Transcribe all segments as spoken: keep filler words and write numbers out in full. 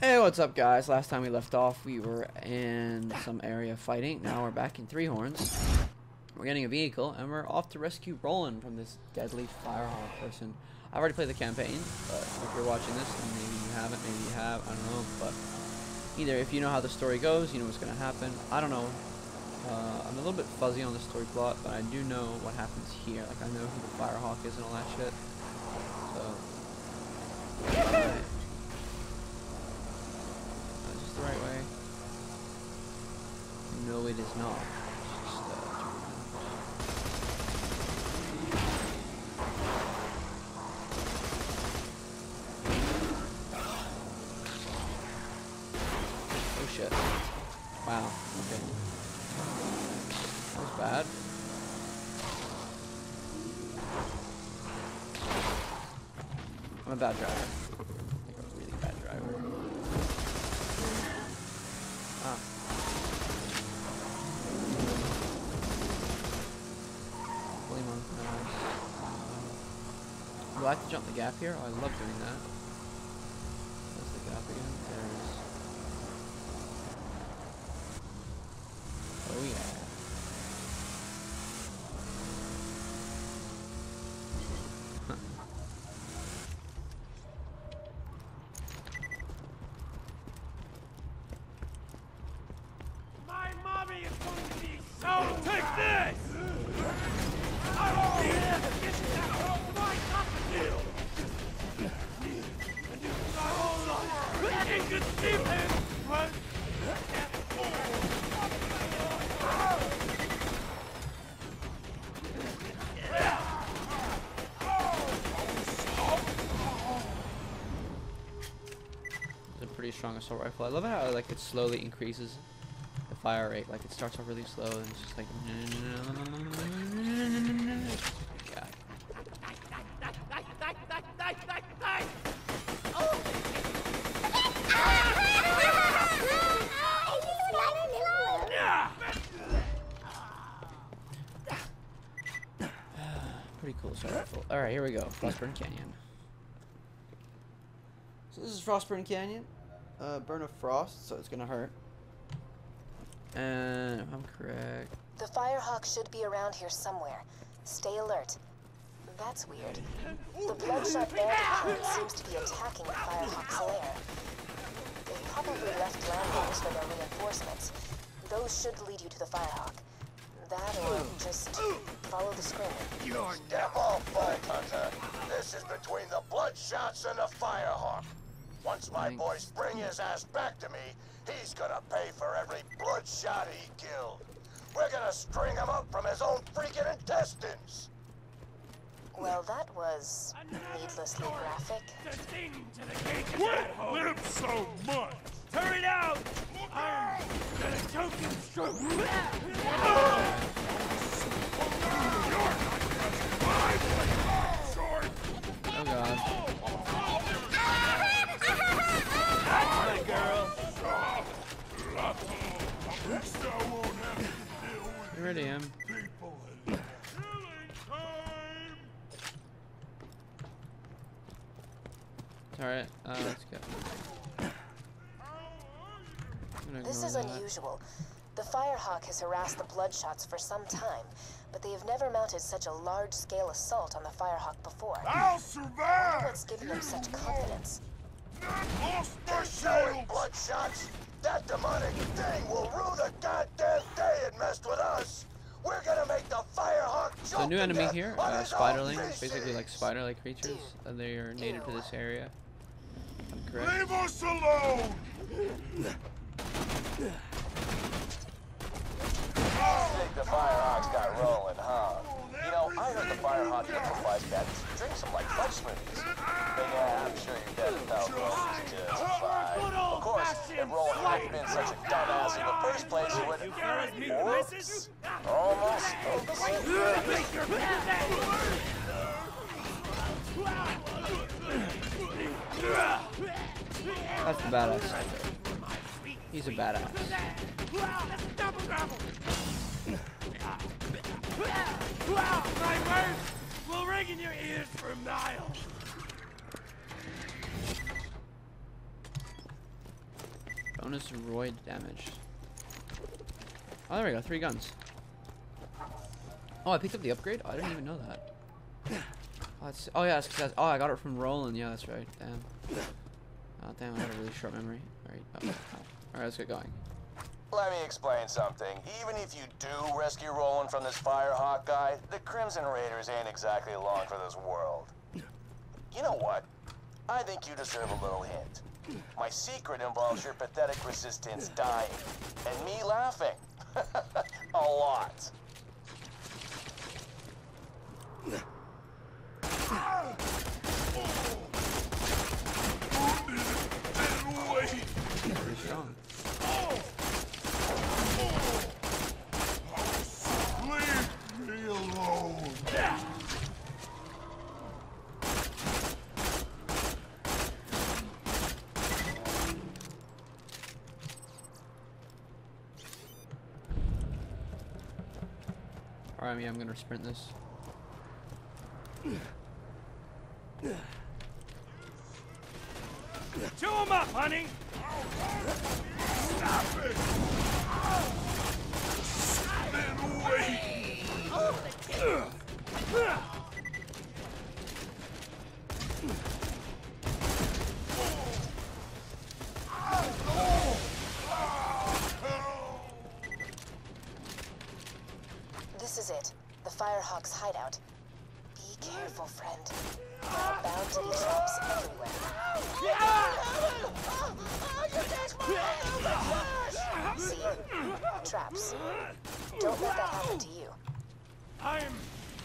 Hey, what's up, guys? Last time we left off, we were in some area fighting. Now we're back in Three Horns. We're getting a vehicle, and we're off to rescue Roland from this deadly Firehawk person. I've already played the campaign, but if you're watching this, and maybe you haven't, maybe you have, I don't know. But either if you know how the story goes, you know what's going to happen. I don't know. Uh, I'm a little bit fuzzy on the story plot, but I do know what happens here. Like, I know who the Firehawk is and all that shit. So, alright. The right way? No, it is not. It's just, uh, oh shit. Wow, okay. That was bad. I'm a bad driver. I have to jump the gap here? Oh, I love doing that. There's the gap again. There's... Oh yeah. Huh. My mommy is going to be so... Take this! Strong assault rifle. I love it how like it slowly increases the fire rate. Like it starts off really slow and it's just like yeah. Pretty cool assault rifle. All right, here we go. Frostburn Canyon. So this is Frostburn Canyon. Uh, burn of frost, so it's gonna hurt. And I'm correct. The Firehawk should be around here somewhere. Stay alert. That's weird. The Bloodshot Barricade seems to be attacking the Firehawk's lair. They probably left landings for their reinforcements. Those should lead you to the Firehawk. That or just follow the screen. You devil, Vault Hunter! This is between the Bloodshots and the Firehawk. Once my boys bring his ass back to me, he's gonna pay for every bloodshot he killed. We're gonna string him up from his own freaking intestines. Well, that was needlessly graphic. What? Live so much! Hurry now! I'm gonna choke him straight. Oh god. That's my girl. Eridium. Alright, uh, let's go. This is unusual. The Firehawk has harassed the Bloodshots for some time, but they have never mounted such a large-scale assault on the Firehawk before. I'll survive! What's giving them such confidence? They're showing Bloodshots! That demonic thing will rue the goddamn day it messed with us! We're gonna make the Firehawk jump. So, new enemy here, uh, Spiderling. Basically like spider-like creatures. Uh, they are native to this area. Correct. Leave us alone! I think the Firehawk's got rolling, huh? You know, I heard the Firehawk amplifies that. Drinks them like fudge smoothies. But yeah, I'm sure your death felt is just fine. Of course, if Roland hadn't been such a dumbass in the first place, he would... Whoops! Almost. That's the badass. He's a badass. We'll ring in your ears for miles. Bonus roid damage. Oh, there we go. Three guns. Oh, I picked up the upgrade? Oh, I didn't even know that. Oh, that's, oh yeah. That's, that's, oh, I got it from Roland. Yeah, that's right. Damn. Oh, damn. I got a really short memory. All right. Oh, oh. All right, let's get going. Let me explain something. Even if you do rescue Roland from this Firehawk guy, the Crimson Raiders ain't exactly long for this world. You know what? I think you deserve a little hint. My secret involves your pathetic resistance dying, and me laughing. A lot. Pretty strong. I mean, I'm gonna sprint this. Chew him up, honey! Stop it! Spin away! Firehawk's hideout. Be careful, friend. There are bound to be traps everywhere. Yeah. See? Traps. Don't let that happen to you. I'm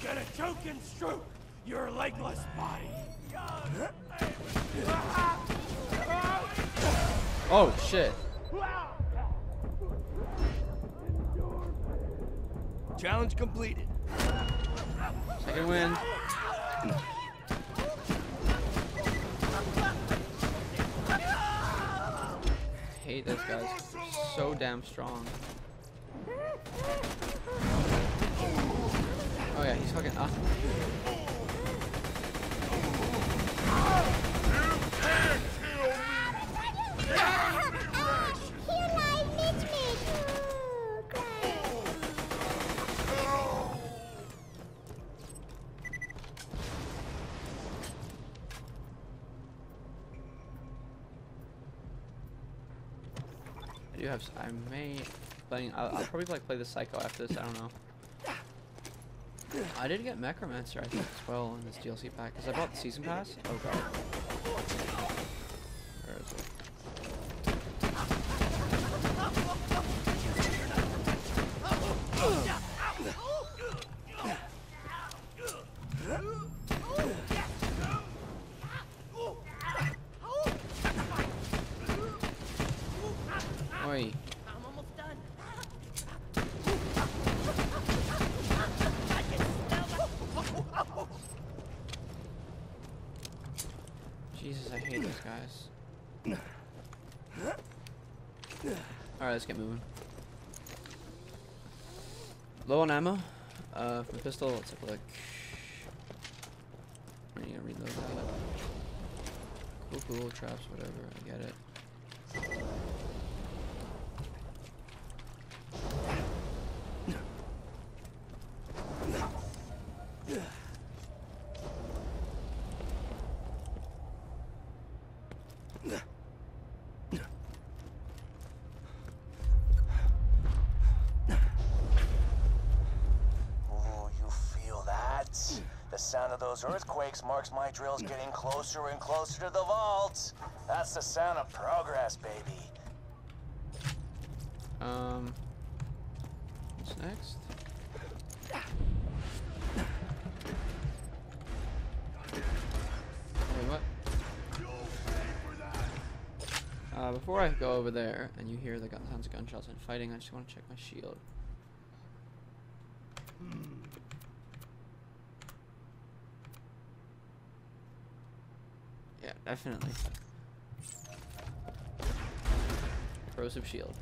gonna choke and stroke your legless body. Oh, shit. Challenge completed. Second win. I hate this guy. He's so damn strong. Oh yeah, he's fucking up. I may playing. I'll, I'll probably like play the psycho after this. I don't know. I did get Mechromancer I think as well in this D L C pack because I bought the season pass. Oh god. Where is it? Let's get moving. Low on ammo. Uh, for the pistol, let's have a look. I need to reload that. Cool, cool, traps, whatever. I get it. Those earthquakes marks my drills getting closer and closer to the vault. That's the sound of progress, baby. Um, what's next? Wait, what? Uh, before I go over there and you hear the gun sounds of gunshots and fighting, I just want to check my shield. Definitely. Corrosive shield.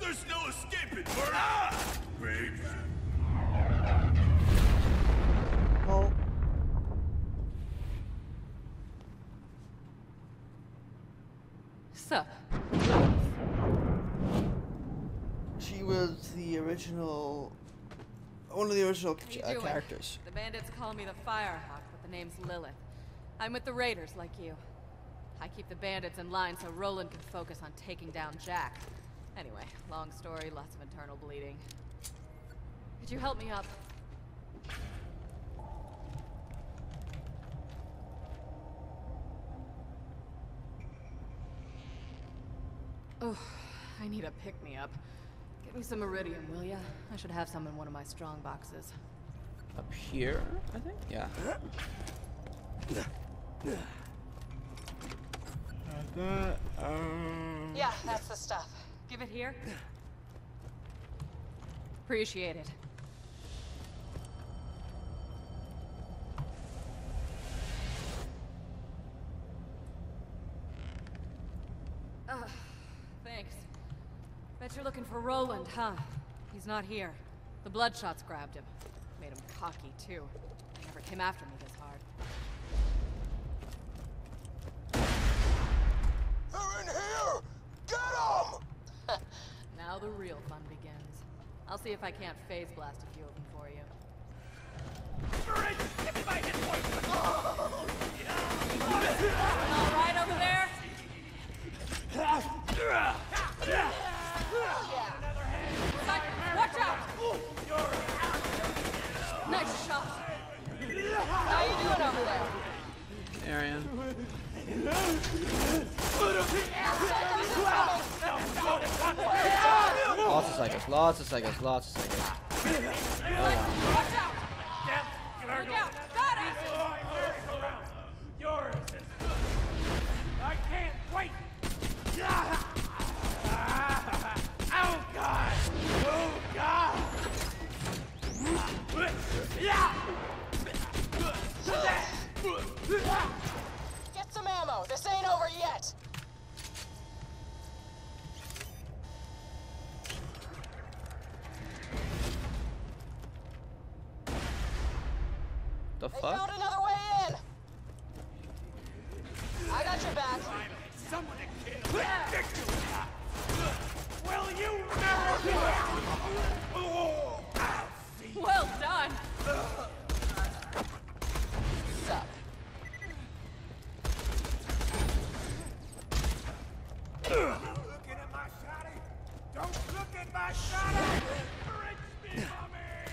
There's no escaping, Bert! Ah! Baby. Oh. Sir. She was the original, one of the original uh, characters. The bandits call me the Firehawk, but the name's Lilith. I'm with the Raiders, like you. I keep the bandits in line so Roland can focus on taking down Jack. Anyway, long story, lots of internal bleeding. Could you help me up? Oh, I need a pick-me-up. Get me some eridium, will ya? I should have some in one of my strong boxes. Up here, I think? Yeah. Uh, um... Yeah, that's the stuff. Give it here. Appreciate it. Uh, thanks. Bet you're looking for Roland, huh? He's not here. The Bloodshots grabbed him. Made him cocky, too. They never came after me this hard. They're in here! Get them! Now the real fun begins. I'll see if I can't phase blast a few of them for you. All right over there? Yeah. Watch out! Nice shot. How you doing over there? Arian. Lots of cycles, lots of cycles, lots of cycles. I can't wait. Oh god! Oh god! Yeah! Get some ammo. This ain't over yet. The fuck? They found another way in! I got your back. Someone to kill. Will you never do it? Well done! Sup? Looking at my shotty? Don't look at my shotty! Bridge me, mommy!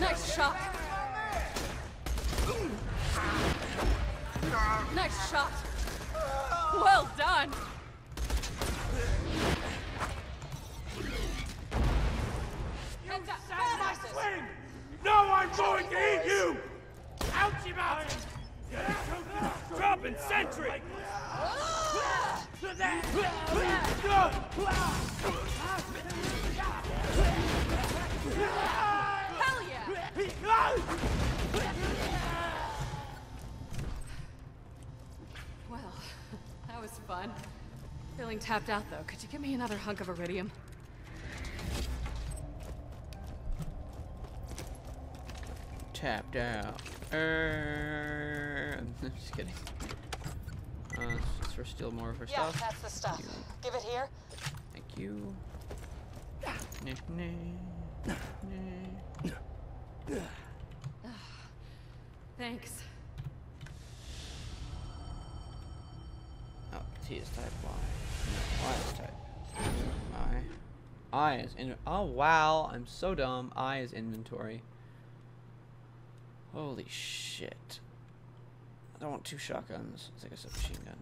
Nice shot. Nice shot. Well done. Hands up. Hands up. No, I'm going to eat you. Ouchie mouth. Dropping sentry. Hell yeah! Well, that was fun. Feeling tapped out though. Could you give me another hunk of iridium? Tapped out. Er, I'm just kidding. Uh, since we're still more of her yeah, stuff. Yeah, that's the stuff. You. Give it here. Thank you. Nah, nah, nah. Uh, thanks. Oh, T is type Y. No, Y is type I. I is in. Oh wow, I'm so dumb. I is inventory. Holy shit. I don't want two shotguns. Let's take a submachine gun.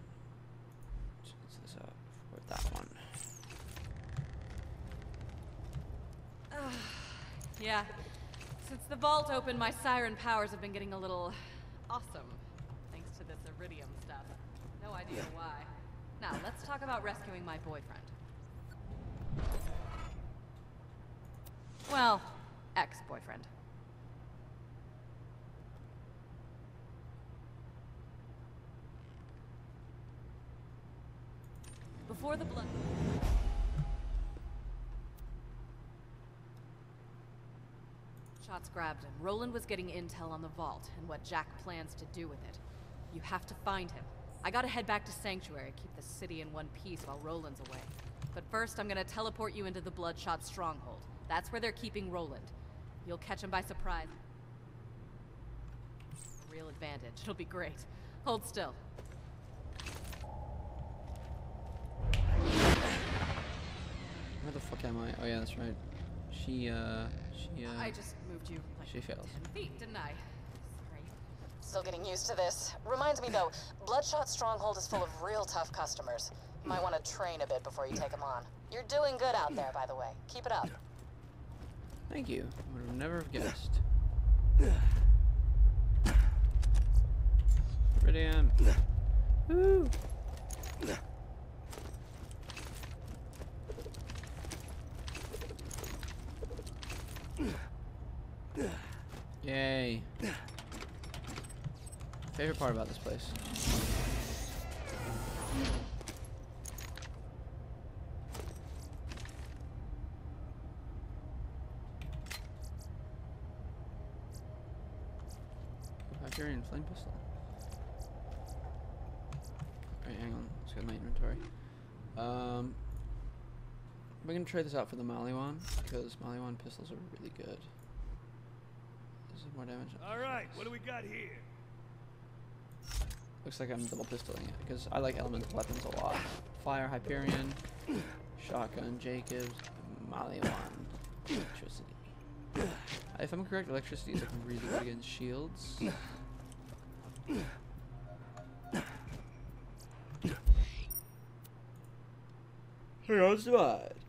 Let's this up for that one. Uh, yeah. Since the vault opened, my siren powers have been getting a little awesome, thanks to this iridium stuff. No idea why. Now, let's talk about rescuing my boyfriend. Well, ex-boyfriend. Before the blood... Bloodshots grabbed him. Roland was getting intel on the vault and what Jack plans to do with it. You have to find him. I gotta head back to Sanctuary, keep the city in one piece while Roland's away. But first, I'm gonna teleport you into the Bloodshot stronghold. That's where they're keeping Roland. You'll catch him by surprise. Real advantage. It'll be great. Hold still. Where the fuck am I? Oh yeah, that's right. She, uh, she, uh... I just moved you. Like she fails. ten feet, didn't I? Sorry. Still getting used to this. Reminds me, though, Bloodshot Stronghold is full of real tough customers. Might want to train a bit before you take them on. You're doing good out there, by the way. Keep it up. Thank you. I would have never have guessed. Eridium. Woo! Yay. Favorite part about this place. Hyperion flame pistol. Alright, hang on. Let's go to my inventory. Um, we're gonna trade this out for the Maliwan because Maliwan pistols are really good. More damage. All right, what do we got here? Looks like I'm double pistoling it because I like elemental weapons a lot. Fire, Hyperion, shotgun, Jacobs, Maliwan, electricity. Uh, if I'm correct, electricity is like really good against shields. Here goes the vibe.